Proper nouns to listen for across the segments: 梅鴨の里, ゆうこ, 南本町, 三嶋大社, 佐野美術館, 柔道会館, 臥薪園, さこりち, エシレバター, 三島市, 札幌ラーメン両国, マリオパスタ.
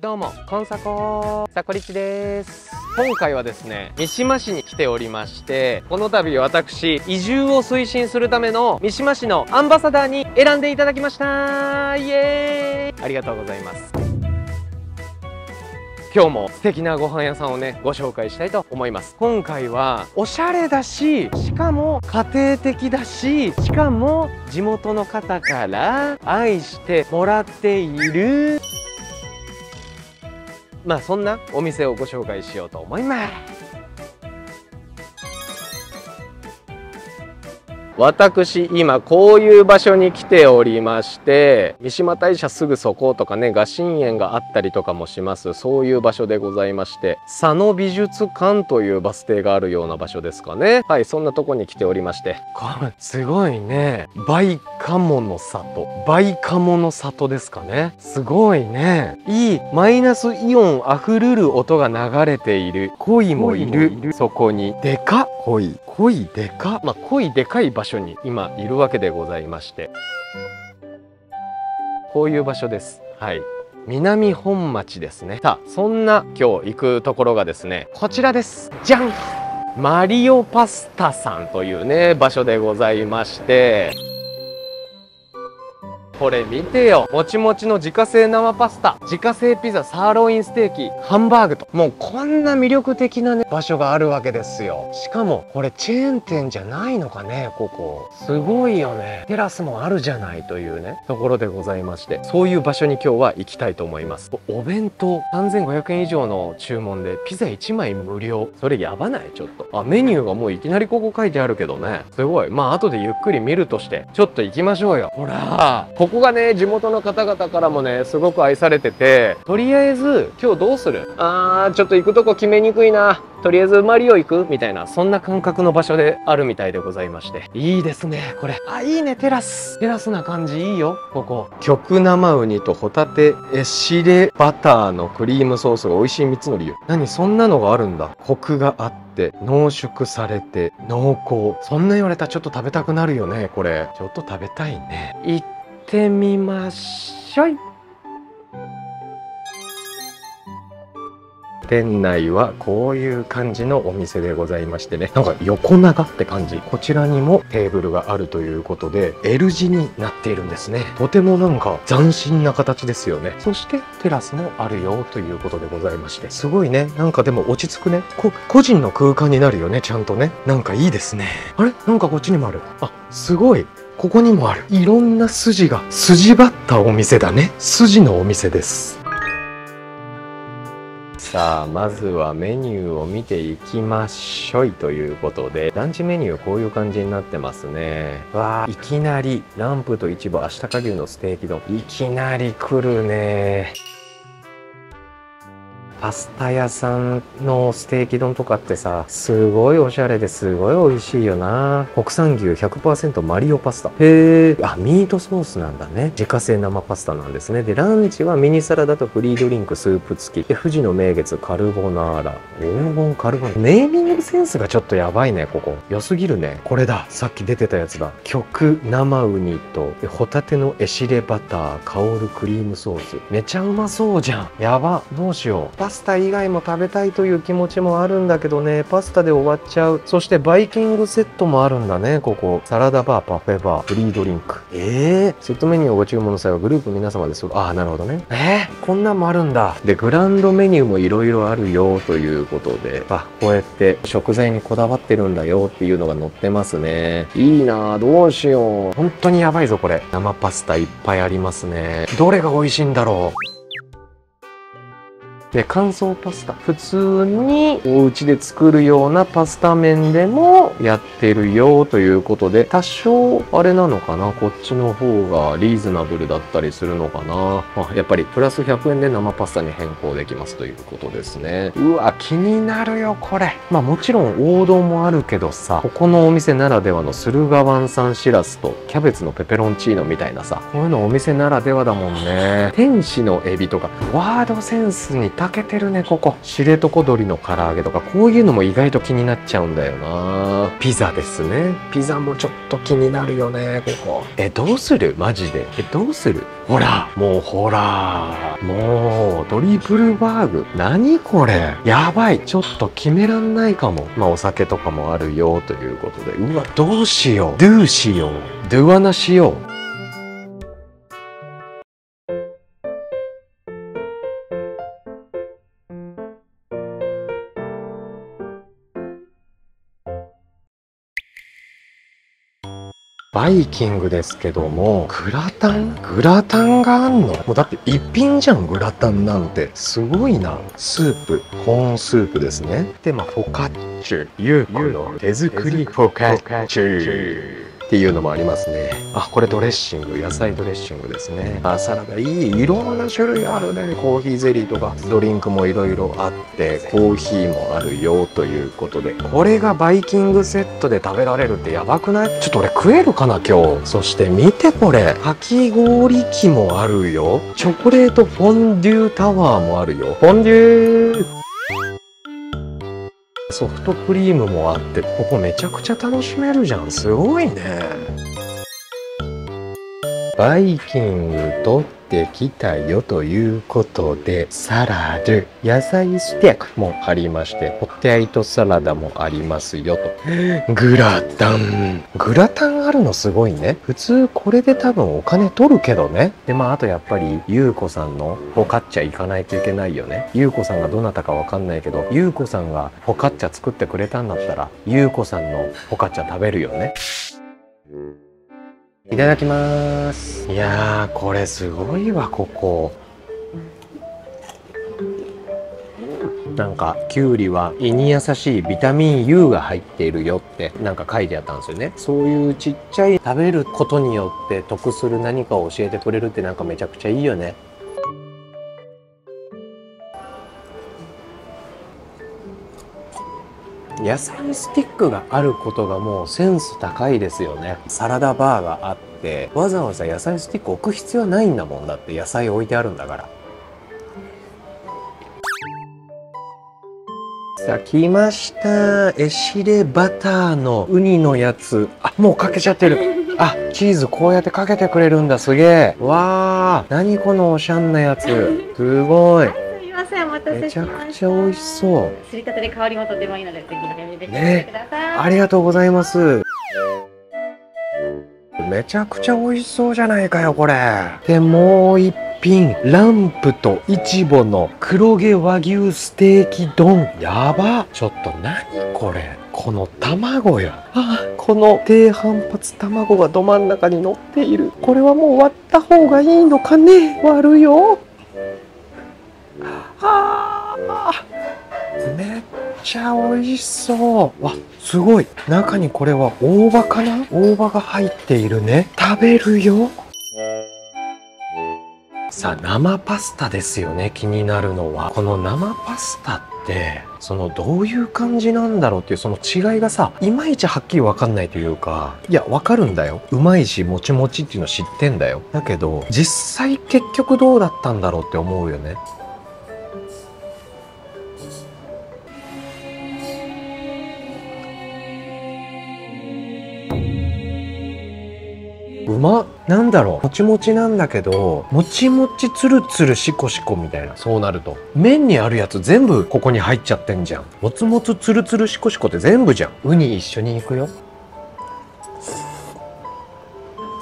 どうもこんさこー、さこりちです。今回はですね、三島市に来ておりまして、この度私移住を推進するための三島市のアンバサダーに選んでいただきました。イエーイ、ありがとうございます。今日も素敵なご飯屋さんをね、ご紹介したいと思います。今回はおしゃれだし、しかも家庭的だし、しかも地元の方から愛してもらっている、まあそんなお店をご紹介しようと思います。私今こういう場所に来ておりまして、三嶋大社すぐそことかね、臥薪園があったりとかもします。そういう場所でございまして、佐野美術館というバス停があるような場所ですかね。はい、そんなとこに来ておりまして、これすごいね、梅鴨の里、梅鴨の里ですかね。すごいね、いいマイナスイオンあふれる音が流れている。鯉もいる。そこにでかっ、鯉でかっ、まあ鯉でかい場所に今いるわけでございまして、こういう場所です。はい、南本町ですね。さあ、そんな今日行くところがですね、こちらです。じゃん、マリオパスタさんというね場所でございまして、これ見てよ、もちもちの自家製生パスタ、自家製ピザ、サーロインステーキ、ハンバーグと、もうこんな魅力的なね場所があるわけですよ。しかもこれチェーン店じゃないのかね、ここすごいよね。テラスもあるじゃないというねところでございまして、そういう場所に今日は行きたいと思います。お弁当3500円以上の注文でピザ1枚無料、それやばない？ちょっと、あ、メニューがもういきなりここ書いてあるけどね、すごい。まあ後でゆっくり見るとして、ちょっと行きましょうよ。ほら、ここがね、地元の方々からもねすごく愛されてて、とりあえず今日どうする、ちょっと行くとこ決めにくいな、とりあえずマリオ行くみたいな、そんな感覚の場所であるみたいでございまして、いいですねこれ。あ、いいね、テラスな感じいいよ。ここ極生ウニとホタテエシレバターのクリームソースが美味しい3つの理由。何、そんなのがあるんだ。コクがあって、濃縮されて、濃厚。そんな言われたらちょっと食べたくなるよねこれ。ちょっと食べたいね。行ってみましょい。店内はこういう感じのお店でございましてね、なんか横長って感じ。こちらにもテーブルがあるということで L 字になっているんですね。とてもなんか斬新な形ですよね。そしてテラスもあるよということでございまして、すごいね、なんかでも落ち着くね。個人の空間になるよね、ちゃんとね。なんかいいですね。あれ、なんかこっちにもある。あ、すごい、ここにもある。いろんな筋が、筋ばったお店だね。筋のお店です。さあ、まずはメニューを見ていきましょいということで、ランチメニューこういう感じになってますね。わあ、いきなりランプと一部、足高牛のステーキ丼、いきなり来るね。パスタ屋さんのステーキ丼とかってさ、すごいおしゃれですごい美味しいよな。国産牛 100% マリオパスタ。へえ、あ、ミートソースなんだね。自家製生パスタなんですね。で、ランチはミニサラダとフリードリンク、スープ付きで、富士の名月カルボナーラ、黄金カルボナーラ。ネーミングセンスがちょっとやばいねここ。良すぎるね。これだ、さっき出てたやつだ。極生ウニとホタテのエシレバター香るクリームソース、めちゃうまそうじゃん。やば、どうしよう。パスタ以外も食べたいという気持ちもあるんだけどね、パスタで終わっちゃう。そしてバイキングセットもあるんだねここ。サラダバー、パフェバー、フリードリンク。セットメニューをご注文の際はグループ皆様です。ああ、なるほどね。こんなんもあるんだ。で、グランドメニューもいろいろあるよということで、あ、こうやって食材にこだわってるんだよっていうのが載ってますね。いいなあ、どうしよう。本当にやばいぞこれ。生パスタいっぱいありますね。どれが美味しいんだろう。で、乾燥パスタ、普通にお家で作るようなパスタ麺でもやってるよということで、多少あれなのかな、こっちの方がリーズナブルだったりするのかな。あ、やっぱりプラス100円で生パスタに変更できますということですね。うわ、気になるよこれ。まあもちろん王道もあるけどさ、ここのお店ならではの駿河湾産しらすとキャベツのペペロンチーノみたいなさ、こういうのお店ならではだもんね。天使のエビとかワードセンスにたけてるね、ここ。知床鳥の唐揚げとか、こういうのも意外と気になっちゃうんだよな。ピザですね。ピザもちょっと気になるよね、ここ。どうするマジで。どうする。ほら、もうほら。もう、ドリブルバーグ。何これ。やばい。ちょっと決めらんないかも。まあ、お酒とかもあるよ、ということで。うわ、どうしよう。ドゥしよう。ドゥアナしよう。バイキングですけども、グラタンがあんの？もうだって一品じゃん、グラタンなんて。すごいな。スープ、コーンスープですね。で、まあ、フォカッチュ、ゆうこの手作りフォカッチュっていうのもありますね。あ、これドレッシング、野菜ドレッシングですね。あ、サラダいい、いろんな種類あるね。コーヒーゼリーとか、ドリンクもいろいろあって、コーヒーもあるよということで。これがバイキングセットで食べられるってやばくない？ちょっと俺食えるかな、今日。そして見てこれ。かき氷機もあるよ。チョコレートフォンデュタワーもあるよ。フォンデュー。ソフトクリームもあって、ここめちゃくちゃ楽しめるじゃん。すごいね。バイキングとできたよということで、サラダ、野菜ステーキもありまして、ポテトサラダもありますよと。グラタンあるのすごいね。普通これで多分お金取るけどね。で、まあ、あとやっぱりゆうこさんのフォカッチャ行かないといけないよね。ゆうこさんがどなたかわかんないけど、ゆうこさんがフォカッチャ作ってくれたんだったら、ゆうこさんのフォカッチャ食べるよね。いただきます。いやー、これすごいわ。ここなんかきゅうりは胃に優しいビタミン U が入っているよってなんか書いてあったんですよね。そういうちっちゃい食べることによって得する何かを教えてくれるって、なんかめちゃくちゃいいよね。野菜スティックがあることがもうセンス高いですよね。サラダバーがあって、わざわざ野菜スティック置く必要ないんだもん。だって野菜置いてあるんだから。さあ、来ました。エシレバターのウニのやつ。あ、もうかけちゃってる。あ、チーズこうやってかけてくれるんだ。すげえ。わー、何このおしゃんなやつ。すごい。めちゃくちゃ美味しそう。すりたてで香りもとてもいいので、ぜひ召し上がってください。ありがとうございます。めちゃくちゃ美味しそうじゃないかよ、これ。で、もう一品、ランプとイチボの黒毛和牛ステーキ丼。やば。ちょっと何これ。この卵よ。あ、この低反発卵がど真ん中に乗っている。これはもう割った方がいいのかね。割るよ。あー、めっちゃ美味しそう。わ、すごい。中にこれは大葉かな。大葉が入っているね。食べるよ。さあ、生パスタですよね、気になるのは。この生パスタってそのどういう感じなんだろうっていう、その違いがさ、いまいちはっきりわかんないというか。いや、わかるんだよ。うまいし、もちもちっていうの知ってんだよ。だけど実際結局どうだったんだろうって思うよね。うまっ。なんだろう、もちもちなんだけど、もちもちつるつるシコシコみたいな。そうなると麺にあるやつ全部ここに入っちゃってんじゃん。もつもつつるつるシコシコって全部じゃん。ウニ一緒に行くよ。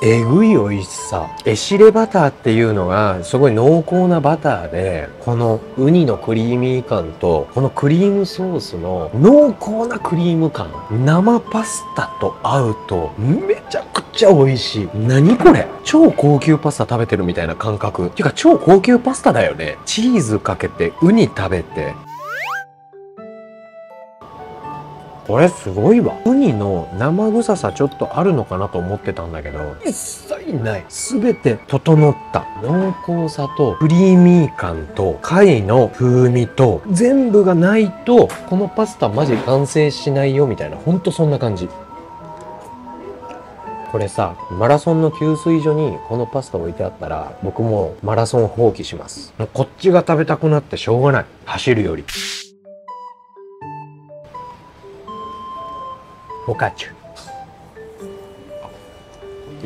えぐい美味しさ。エシレバターっていうのがすごい濃厚なバターで、このウニのクリーミー感と、このクリームソースの濃厚なクリーム感、生パスタと合うとめちゃくちゃ美味しい。何これ、超高級パスタ食べてるみたいな感覚っていうか、超高級パスタだよね。チーズかけてウニ食べて、これすごいわ。ウニの生臭さちょっとあるのかなと思ってたんだけど、一切ない。すべて整った濃厚さとクリーミー感と貝の風味と、全部がないとこのパスタマジ完成しないよみたいな、ほんとそんな感じ。これさ、マラソンの給水所にこのパスタ置いてあったら、僕もマラソン放棄します。もうこっちが食べたくなってしょうがない。走るより。フォカッチュ。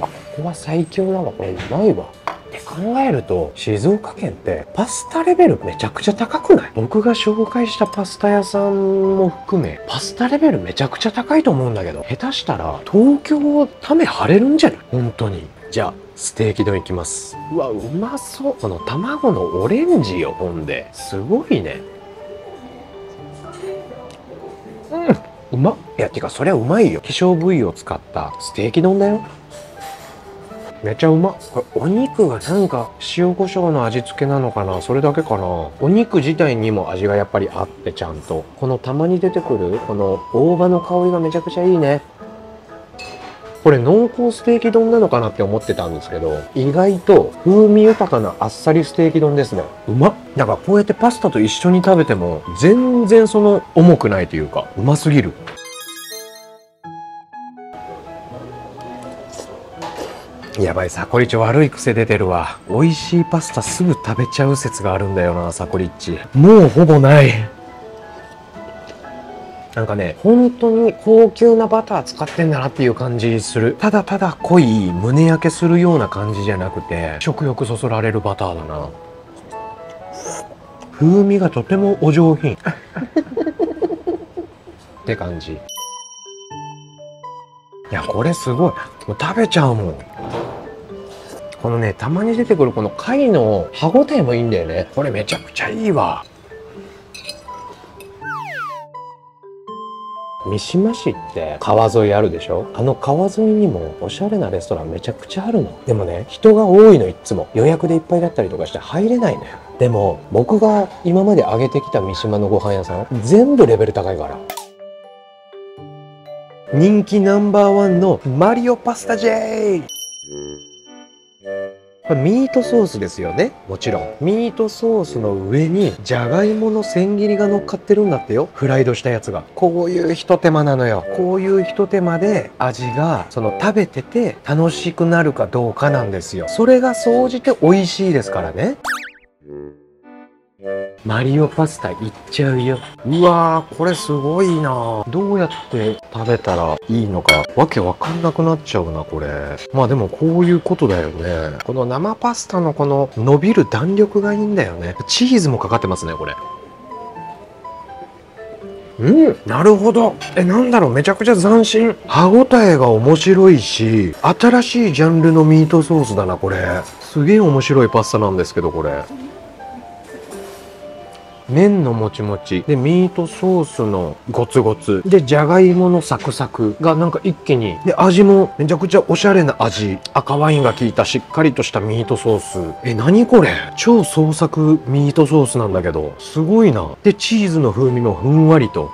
ここは最強だわ。これうまいわ。って考えると、静岡県ってパスタレベルめちゃくちゃ高くない？僕が紹介したパスタ屋さんも含め、パスタレベルめちゃくちゃ高いと思うんだけど、下手したら東京ため張れるんじゃない？本当に。じゃあ、ステーキ丼いきます。うわ、うまそう。その卵のオレンジよ、ほんで。すごいね。うん、うまっ。いや、てかそりゃうまいよ。希少部位を使ったステーキ丼だよ。めちゃうま。これお肉がなんか塩コショウの味付けなのかな、それだけかな。お肉自体にも味がやっぱりあって、ちゃんとこのたまに出てくるこの大葉の香りがめちゃくちゃいいね。これ濃厚ステーキ丼なのかなって思ってたんですけど、意外と風味豊かなあっさりステーキ丼ですね。うまっ。だからこうやってパスタと一緒に食べても全然その重くないというか、うますぎる。やばい、サコリッチ悪い癖出てるわ。美味しいパスタすぐ食べちゃう説があるんだよな、サコリッチ。もうほぼない。なんかね、本当に高級なバター使ってんだなっていう感じする。ただただ濃い、胸焼けするような感じじゃなくて、食欲そそられるバターだな。風味がとてもお上品。って感じ。いや、これすごい。もう食べちゃうもん。このね、たまに出てくるこの貝の歯ごたえもいいんだよね。これめちゃくちゃいいわ。三島市って川沿いあるでしょ。あの川沿いにもおしゃれなレストランめちゃくちゃあるの。でもね、人が多いの。いつも予約でいっぱいだったりとかして入れないのよ。でも僕が今まで上げてきた三島のご飯屋さん、全部レベル高いから。人気ナンバーワンのマリオパスタ J。これミートソースですよね。もちろんミートソースの上にじゃがいもの千切りが乗っかってるんだってよ。フライドしたやつが。こういうひと手間なのよ。こういうひと手間で味がその食べてて楽しくなるかどうかなんですよ。それが総じて美味しいですからね。マリオパスタいっちゃうよ。うわー、これすごいな。どうやって食べたらいいのかわけわかんなくなっちゃうな、これ。まあでもこういうことだよね。この生パスタのこの伸びる弾力がいいんだよね。チーズもかかってますね、これ。うん、なるほど。なんだろう、めちゃくちゃ斬新。歯ごたえが面白いし、新しいジャンルのミートソースだな、これ。すげえ面白いパスタなんですけど、これ。麺のもちもちで、ミートソースのゴツゴツで、じゃがいものサクサクがなんか一気にで、味もめちゃくちゃおしゃれな味。赤ワインが効いたしっかりとしたミートソース。何これ、超創作ミートソースなんだけど、すごいな。でチーズの風味もふんわりと。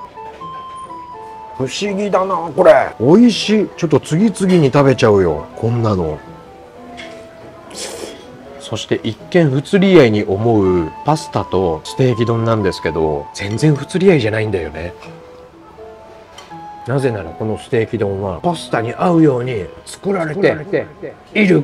不思議だな、これ。美味しい。ちょっと次々に食べちゃうよ、こんなの。そして一見不釣り合いに思うパスタとステーキ丼なんですけど、全然不釣り合いじゃないんだよね。なぜならこのステーキ丼はパスタに合うように作られている。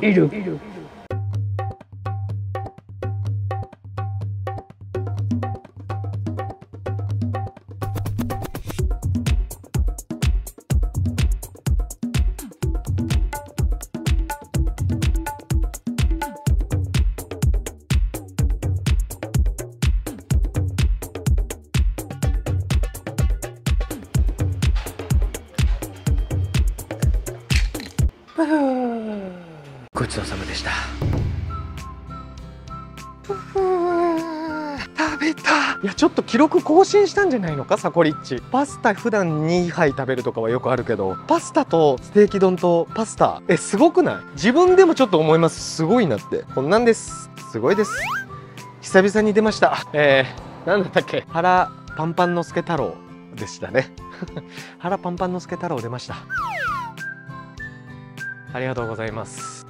ごちそうさまでした。食べた。いや、ちょっと記録更新したんじゃないのか、サコリッチ。パスタ普段2杯食べるとかはよくあるけど、パスタとステーキ丼とパスタ、すごくない？自分でもちょっと思います。すごいなって。こんなんです。すごいです。久々に出ました。なんだったっけ。腹パンパンのすけ太郎でしたね。腹パンパンのすけ太郎出ました。ありがとうございます。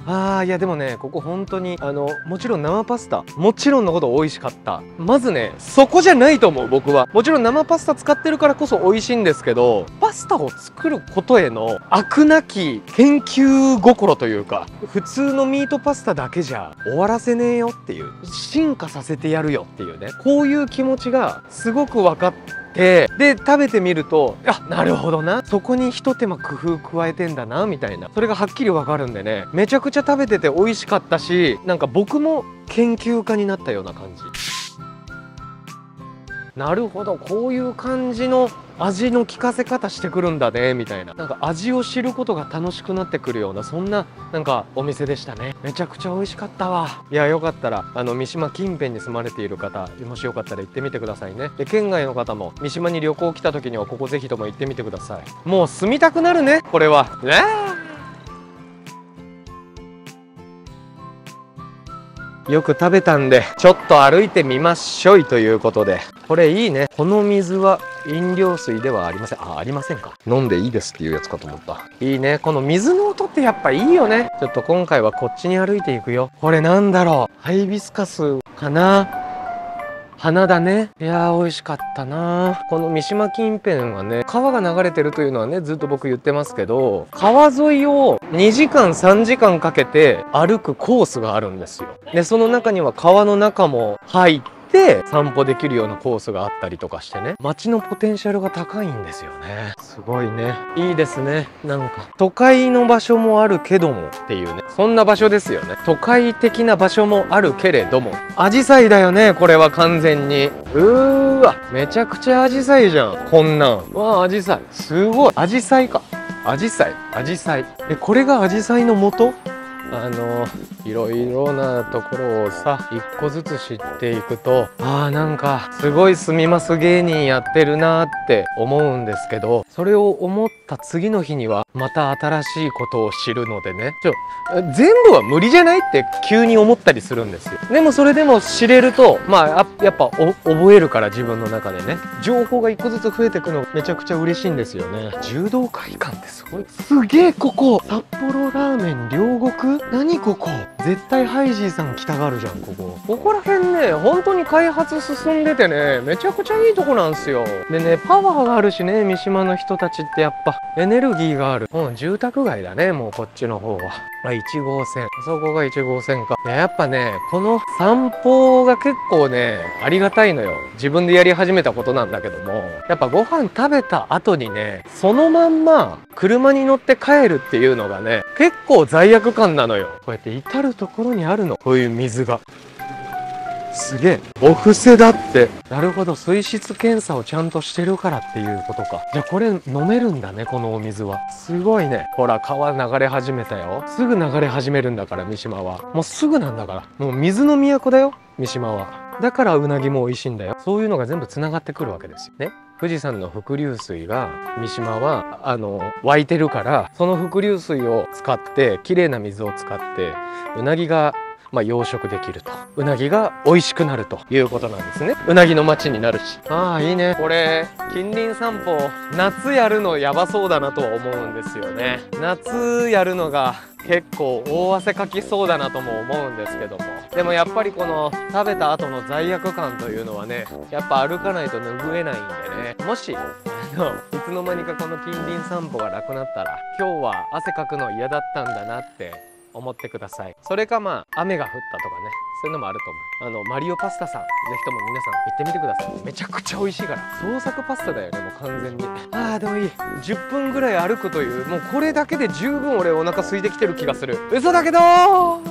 いやでもね、ここ本当にもちろん生パスタもちろんのこと美味しかった。まずね、そこじゃないと思う。僕はもちろん生パスタ使ってるからこそ美味しいんですけど、パスタを作ることへの飽くなき研究心というか、普通のミートパスタだけじゃ終わらせねえよっていう、進化させてやるよっていうね、こういう気持ちがすごく分かって、で食べてみると、あ、なるほどな、そこにひと手間工夫加えてんだなみたいな、それがはっきりわかるんでね、めちゃくちゃ食べてて美味しかったし、なんか僕も研究家になったような感じ。なるほど、こういう感じの味の効かせ方してくるんだねみたいな、なんか味を知ることが楽しくなってくるような、そんななんかお店でしたね。めちゃくちゃ美味しかったわ。いや、よかったら三島近辺に住まれている方、もしよかったら行ってみてくださいね。で、県外の方も三島に旅行来た時にはここぜひとも行ってみてください。もう住みたくなるね、これはね。よく食べたんで、ちょっと歩いてみましょいということで、これいいね。この水は飲料水ではありません。ありませんか。飲んでいいですっていうやつかと思った。いいね、この水の音ってやっぱいいよね。ちょっと今回はこっちに歩いていくよ。これなんだろう、ハイビスカスかな、花だね。いやー、美味しかったな。この三島近辺はね、川が流れてるというのはね、ずっと僕言ってますけど、川沿いを2時間3時間かけて歩くコースがあるんですよ。で、その中には川の中も入って散歩できるようなコースがあったりとかしてね、街のポテンシャルが高いんですよね。すごいね、いいですね。なんか都会の場所もあるけどもっていうね、そんな場所ですよね。都会的な場所もあるけれども、紫陽花だよね、これは完全に。うわ、めちゃくちゃ紫陽花じゃん、こんなん。わあ、紫陽花すごい。紫陽花か、紫陽花、紫陽花。これが紫陽花の元、いろいろなところをさ、一個ずつ知っていくと、なんかすごい住みます芸人やってるなーって思うんですけど、それを思った次の日にはまた新しいことを知るのでね、全部は無理じゃないって急に思ったりするんですよ。でもそれでも知れると、やっぱ覚えるから、自分の中でね、情報が一個ずつ増えていくのめちゃくちゃ嬉しいんですよね。柔道会館ってすごい。すげえ、ここ札幌ラーメン両国、何ここ、絶対ハイジーさん来たがるじゃん。ここら辺ね、本当に開発進んでてね、めちゃくちゃいいとこなんすよ。でね、パワーがあるしね、三島の人たちってやっぱエネルギーがある。住宅街だね、もうこっちの方は。1号線、そこが1号線か。やっぱね、この散歩が結構ね、ありがたいのよ。自分でやり始めたことなんだけども、やっぱご飯食べた後にね、そのまんま車に乗って帰るっていうのがね、結構罪悪感なのよ。こうやって至る所にあるの、こういう水が。すげえ、お布施だって。なるほど、水質検査をちゃんとしてるからっていうことか。じゃあこれ飲めるんだね、このお水は。すごいね。ほら、川流れ始めたよ。すぐ流れ始めるんだから、三島は。もうすぐなんだから、もう水の都だよ、三島は。だからうなぎも美味しいんだよ。そういうのが全部つながってくるわけですよね。富士山の伏流水が、三島は湧いてるから、その伏流水を使って、きれいな水を使って、うなぎが養殖できると、うなぎが美味しくなるということなんですね。うなぎの町になるし。いいね。これ近隣散歩、夏やるのやばそうだなとは思うんですよね。夏やるのが結構大汗かきそうだなとも思うんですけども、でもやっぱりこの食べた後の罪悪感というのはね、やっぱ歩かないと拭えないんでね、もしいつの間にかこの近隣散歩がなくなったら、今日は汗かくの嫌だったんだなって思ってください。それか雨が降ったとかね、そういうのもあると思う。マリオパスタさん、ぜひとも皆さん行ってみてください。めちゃくちゃ美味しいから。創作パスタだよね、もう完全に。でもいい。10分ぐらい歩くという、もうこれだけで十分俺お腹空いてきてる気がする。嘘だけどー。